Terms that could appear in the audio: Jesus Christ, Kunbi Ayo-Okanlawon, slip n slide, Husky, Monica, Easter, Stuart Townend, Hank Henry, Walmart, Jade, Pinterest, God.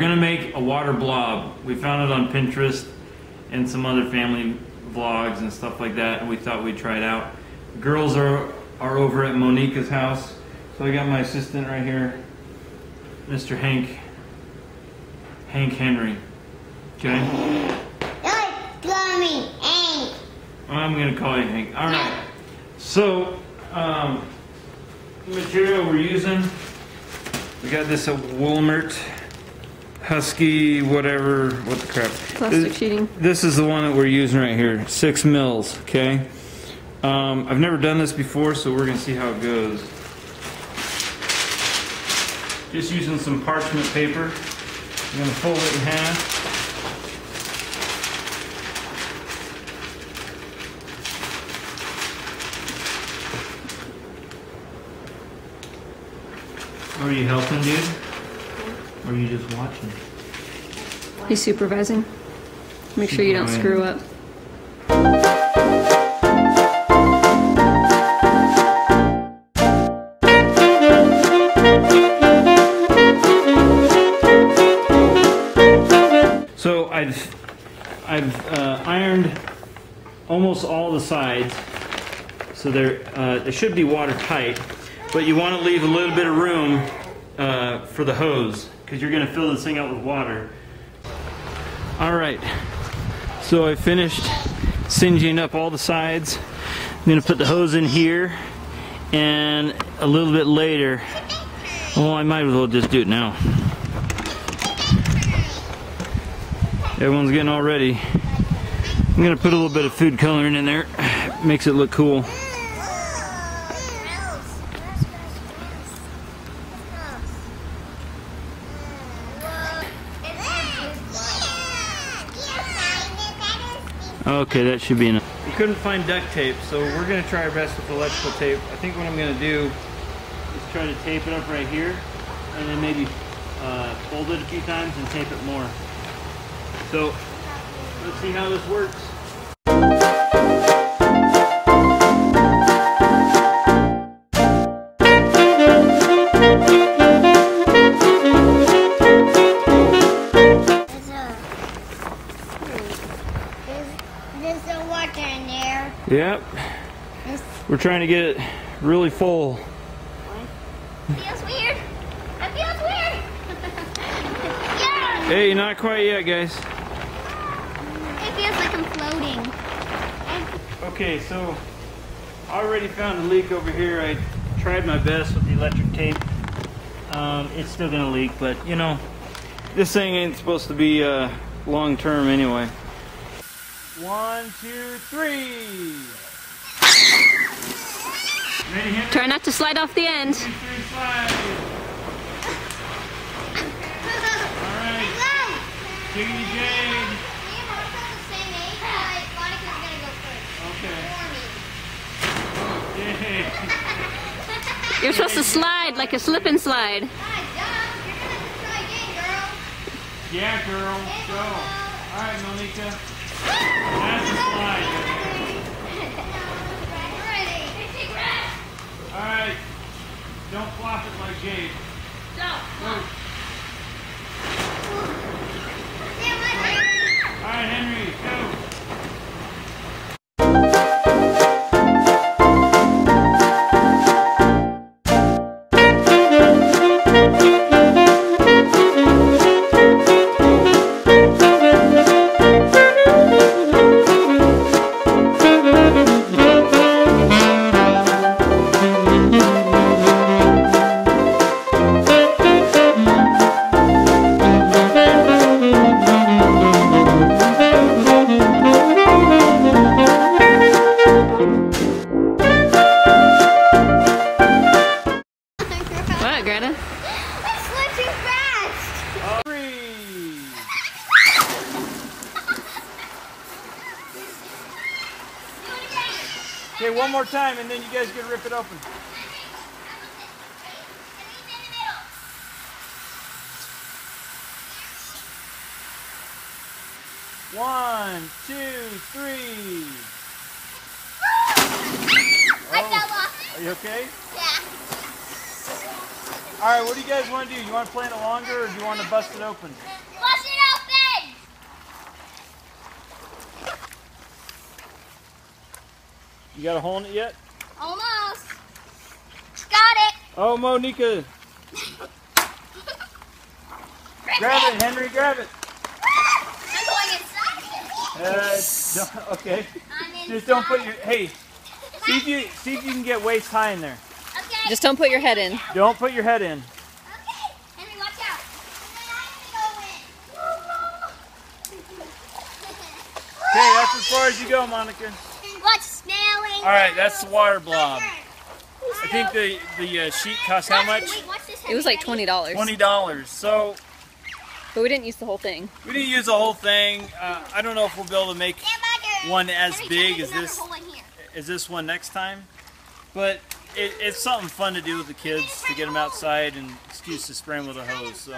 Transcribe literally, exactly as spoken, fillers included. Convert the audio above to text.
gonna make a water blob. We found it on Pinterest and some other family vlogs and stuff like that, and we thought we'd try it out. The girls are are over at Monica's house, so I got my assistant right here, Mister Hank, Hank Henry. Okay. Don't call me Hank. I'm gonna call you Hank. All right. So, um, the material we're using, we got this at Walmart. Husky, whatever, what the crap. Plastic this, sheeting. This is the one that we're using right here, six mils, okay? Um, I've never done this before, so we're gonna see how it goes. Just using some parchment paper. I'm gonna fold it in half. Are you helping, dude? Or are you just watching? He's supervising. Make sure you don't screw up. So I've I've uh, ironed almost all the sides, so they're uh, they should be watertight. But you want to leave a little bit of room uh, for the hose, because you're going to fill this thing out with water. Alright, so I finished singeing up all the sides. I'm going to put the hose in here, and a little bit later, well, I might as well just do it now. Everyone's getting all ready. I'm going to put a little bit of food coloring in there. It makes it look cool. Okay, that should be enough. We couldn't find duct tape, so we're going to try our best with electrical tape. I think what I'm going to do is try to tape it up right here, and then maybe uh, fold it a few times and tape it more. So, let's see how this works. Yep. We're trying to get it really full. What? Feels weird. It feels weird. Yeah. Hey, not quite yet, guys. It feels like I'm floating. Okay, so I already found a leak over here. I tried my best with the electric tape. Um, it's still gonna leak, but you know, this thing ain't supposed to be uh, long term anyway. One, two, three. Ready, Henry? Try not to slide off the end. Three, three, slide. All right. Jiggy Jade. Okay. You're supposed to slide like a slip and slide. Yeah, girl. Go. All right, Monica. That's a slide. Alright. Don't flop it like Jade. Don't flop. Alright, Henry, go. Okay, one more time, and then you guys can rip it open. One, two, three. Oh. I fell off. Are you okay? Yeah. Alright, what do you guys want to do? You want to play it longer or do you want to bust it open? Bust it open! You got a hole in it yet? Almost. Got it. Oh, Monica. Grab it, Henry, grab it. I'm going inside. Uh, don't, okay. I'm inside. Just don't put your, hey, see if you, see if you can get waist high in there. Just don't put your head in. Don't put your head in. Okay. Henry, watch out. Okay, that's as far as you go, Monica. What's snailing? All right, that's the water blob. I think the, the uh, sheet cost how much? It was like twenty dollars. twenty dollars. So. But we didn't use the whole thing. We didn't use the whole thing. Uh, I don't know if we'll be able to make one as big as this, as this one next time. But. It, it's something fun to do with the kids, to get them outside and excuse to spray them with a hose. So.